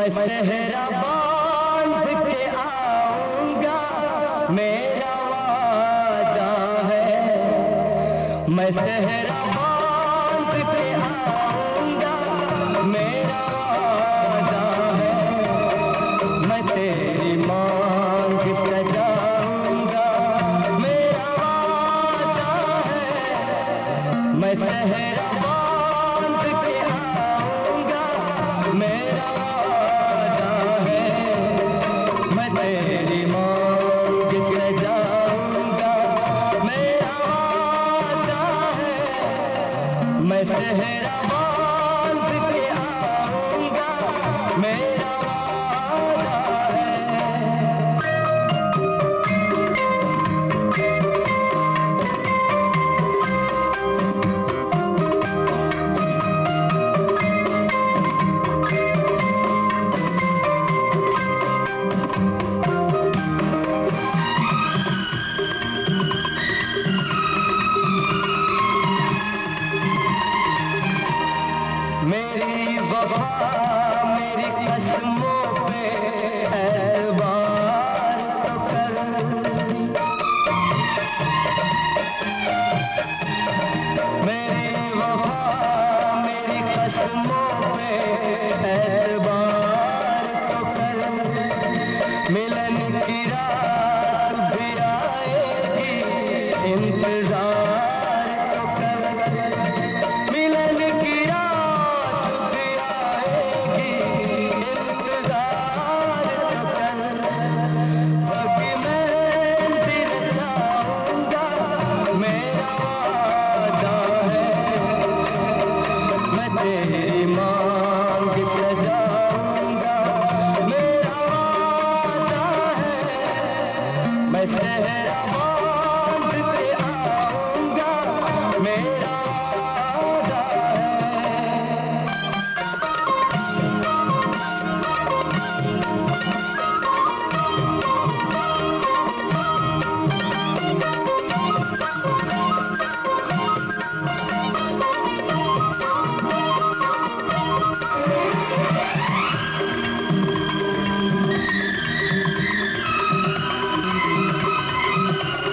मैं सहरा बांध के आऊंगा, मेरा वादा है। मैं सहरा बांध के आऊंगा, मेरा वादा है। मैं तेरी मांग सजाऊंगा, मेरा वादा है। मैं सहरा बांध के आऊंगा, मेरा मैं सहरा बांध के आऊंगा, मेरा वादा मेरी कसमों पे ऐबार तो कर। मेरी वफा मेरी कसमों पे ऐबार तो कर। मिलन की रात भी आएगी, इंतजार तो कर। मिलन की मैं सहरा बांध के आऊंगा, मेरा वादा मैं सहरा बांध के आऊंगा, मेरा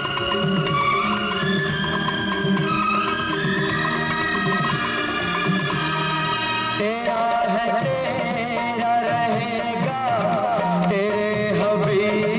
वादा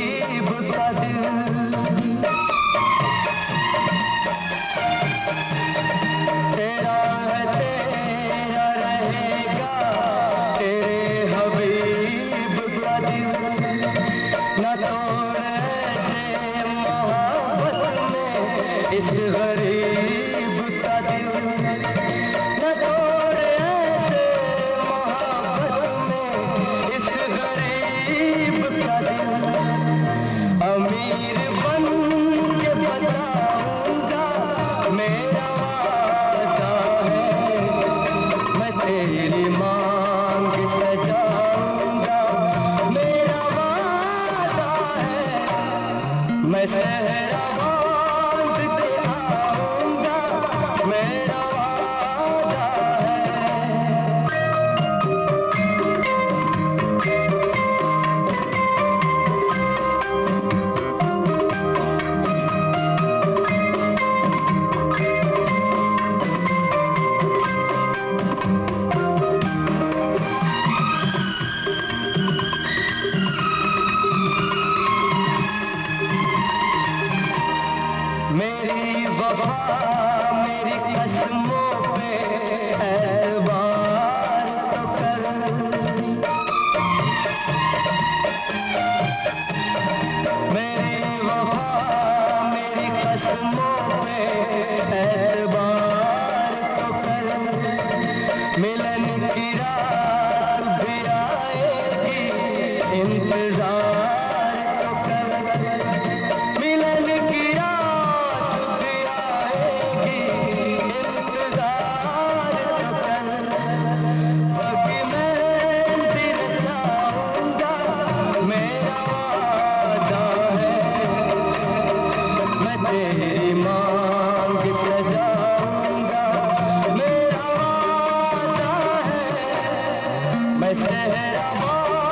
मेरी कसमों पे ऐबार तो कर। मेरी वफा मेरी कसमों पे ऐबार तो कर। मिलन की रात भी आएगी, इंतजार तो कर। मिलन की मैं सहरा बांध के आऊंगा।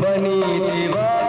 बनी दीवार।